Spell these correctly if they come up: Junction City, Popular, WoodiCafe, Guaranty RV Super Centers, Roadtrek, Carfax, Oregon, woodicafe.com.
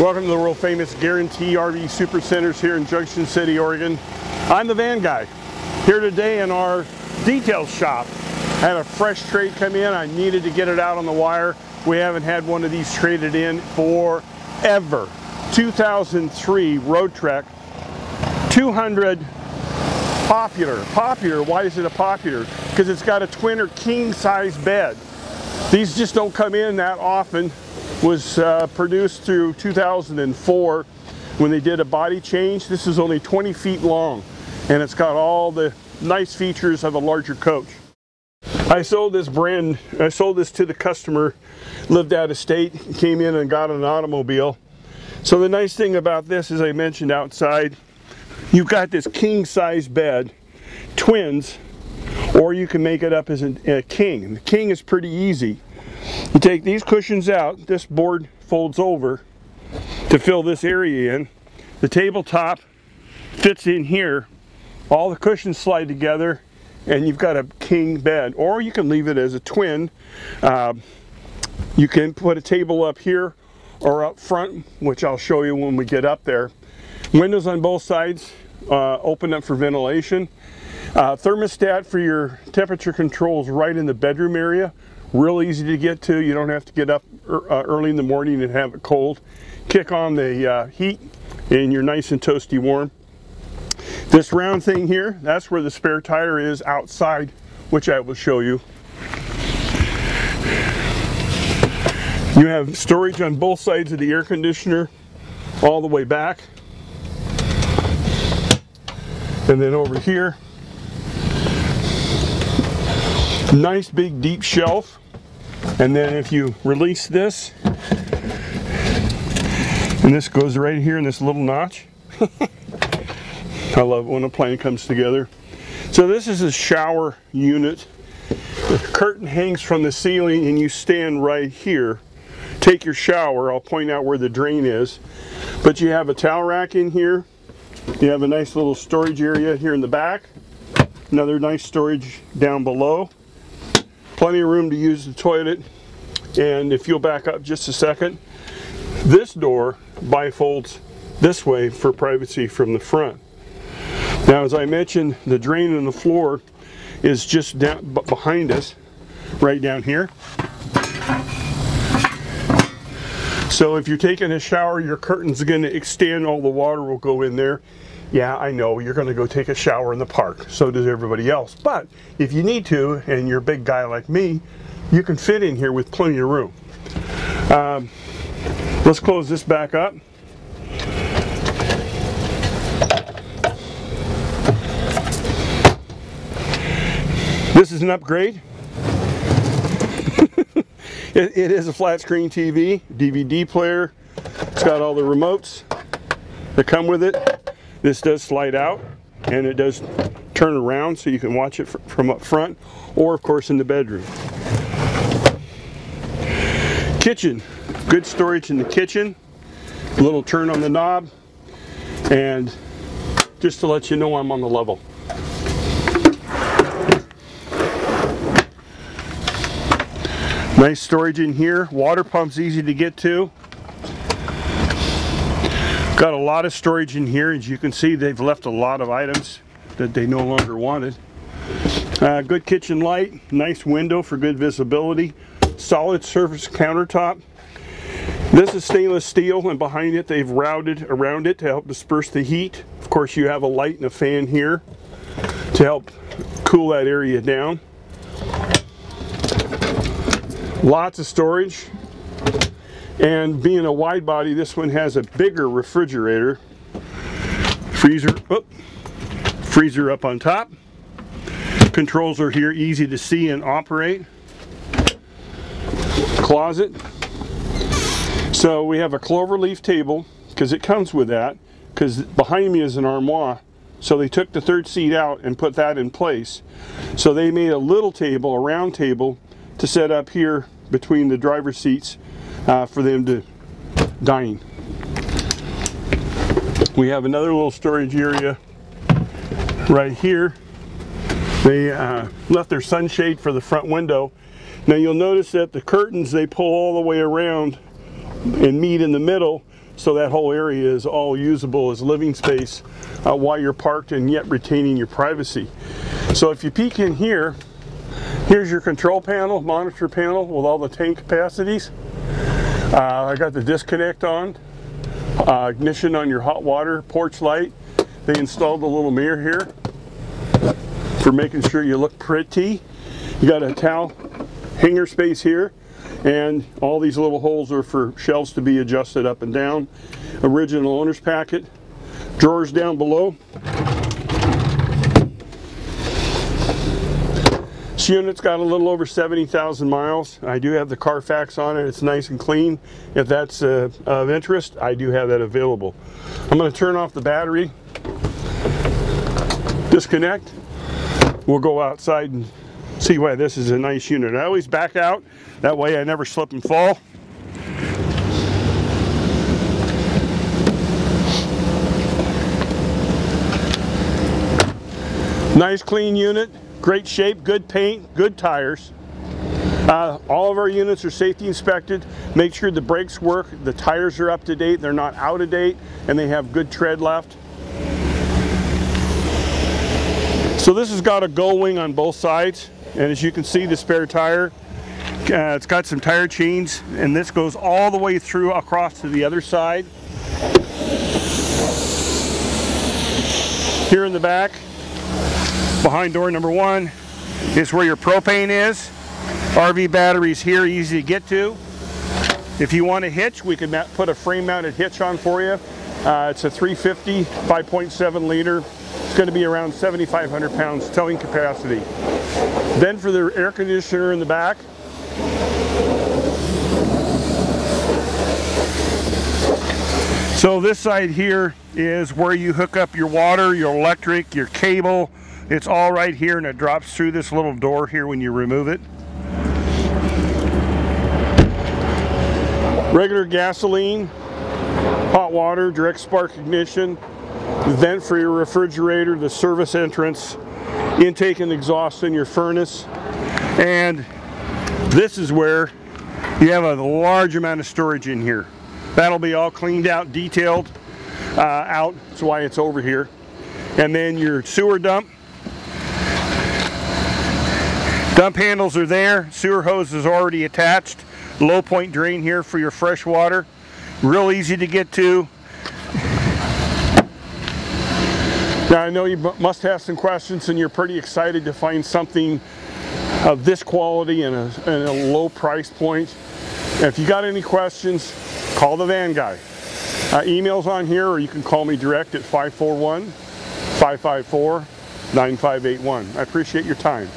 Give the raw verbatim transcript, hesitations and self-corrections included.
Welcome to the world famous Guaranty R V Super Centers here in Junction City, Oregon. I'm the van guy here today in our detail shop. I had a fresh trade come in. I needed to get it out on the wire. We haven't had one of these traded in forever. two thousand three Roadtrek two hundred popular. Popular, why is it a popular? Because it's got a twin or king size bed. These just don't come in that often. Was uh, produced through two thousand four when they did a body change. This is only twenty feet long and it's got all the nice features of a larger coach. I sold this brand, I sold this to the customer, lived out of state, came in and got an automobile. So the nice thing about this, as I mentioned outside, you've got this king size bed, twins, or you can make it up as a king. And the king is pretty easy. You take these cushions out, this board folds over to fill this area in. The tabletop fits in here. All the cushions slide together and you've got a king bed. Or you can leave it as a twin. Uh, you can put a table up here or up front, which I'll show you when we get up there. Windows on both sides uh, open up for ventilation. Uh, thermostat for your temperature controls right in the bedroom area. Real easy to get to. You don't have to get up early in the morning and have it cold. Kick on the uh, heat and you're nice and toasty warm. This round thing here, that's where the spare tire is outside, which I will show you. You have storage on both sides of the air conditioner all the way back. And then over here, nice big deep shelf. And then if you release this, and this goes right here in this little notch. I love it when a plane comes together. So this is a shower unit. The curtain hangs from the ceiling and you stand right here, take your shower. I'll point out where the drain is, but you have a towel rack in here. You have a nice little storage area here in the back, another nice storage down below. Plenty of room to use the toilet. And if you'll back up just a second, this door bifolds this way for privacy from the front. Now, as I mentioned, the drain in the floor is just down behind us, right down here. So if you're taking a shower, your curtain's going to extend, all the water will go in there. Yeah, I know, you're going to go take a shower in the park. So does everybody else. But if you need to, and you're a big guy like me, you can fit in here with plenty of room. Um, let's close this back up. This is an upgrade. it, it is a flat screen T V, D V D player. It's got all the remotes that come with it. This does slide out and it does turn around so you can watch it from up front or of course in the bedroom. Kitchen, good storage in the kitchen. A little turn on the knob, and just to let you know I'm on the level. Nice storage in here. Water pump's easy to get to. Got a lot of storage in here. As you can see, they've left a lot of items that they no longer wanted. Uh, good kitchen light, nice window for good visibility, solid surface countertop. This is stainless steel, and behind it they've routed around it to help disperse the heat. Of course, you have a light and a fan here to help cool that area down. Lots of storage. And being a wide body, this one has a bigger refrigerator, freezer, oh, freezer up on top. Controls are here, easy to see and operate. Closet. So we have a cloverleaf table, because it comes with that, because behind me is an armoire. So they took the third seat out and put that in place. So they made a little table, a round table, to set up here between the driver's seats. Uh, for them to dine. We have another little storage area right here. They uh, left their sunshade for the front window. Now you'll notice that the curtains, they pull all the way around and meet in the middle so that whole area is all usable as living space uh, while you're parked and yet retaining your privacy. So if you peek in here, here's your control panel, monitor panel with all the tank capacities. Uh, I got the disconnect on, uh, ignition on your hot water, porch light. They installed a little mirror here for making sure you look pretty. You got a towel hanger space here, and all these little holes are for shelves to be adjusted up and down. Original owner's packet, drawers down below. This unit's got a little over seventy thousand miles. I do have the Carfax on it. It's nice and clean. If that's uh, of interest, I do have that available. I'm going to turn off the battery, disconnect. We'll go outside and see why this is a nice unit. I always back out. That way I never slip and fall. Nice clean unit. Great shape, good paint, good tires. Uh, all of our units are safety inspected. Make sure the brakes work, the tires are up to date, they're not out of date, and they have good tread left. So this has got a go wing on both sides, and as you can see, the spare tire, uh, it's got some tire chains, and this goes all the way through across to the other side. Here in the back, behind door number one is where your propane is. R V batteries here, easy to get to. If you want a hitch, we can put a frame mounted hitch on for you. Uh, it's a three fifty, five point seven liter. It's going to be around seventy-five hundred pounds towing capacity. Then for the air conditioner in the back, so this side here is where you hook up your water, your electric, your cable. It's all right here, and it drops through this little door here when you remove it. Regular gasoline, hot water, direct spark ignition, vent for your refrigerator, the service entrance, intake and exhaust in your furnace. And this is where you have a large amount of storage in here. That'll be all cleaned out, detailed uh, out. That's why it's over here. And then your sewer dump. Dump handles are there, sewer hose is already attached, low point drain here for your fresh water, real easy to get to. Now I know you must have some questions and you're pretty excited to find something of this quality and a, and a low price point. If you got any questions, call the van guy. Uh, email's on here, or you can call me direct at five four one, five five four, nine five eight one. I appreciate your time.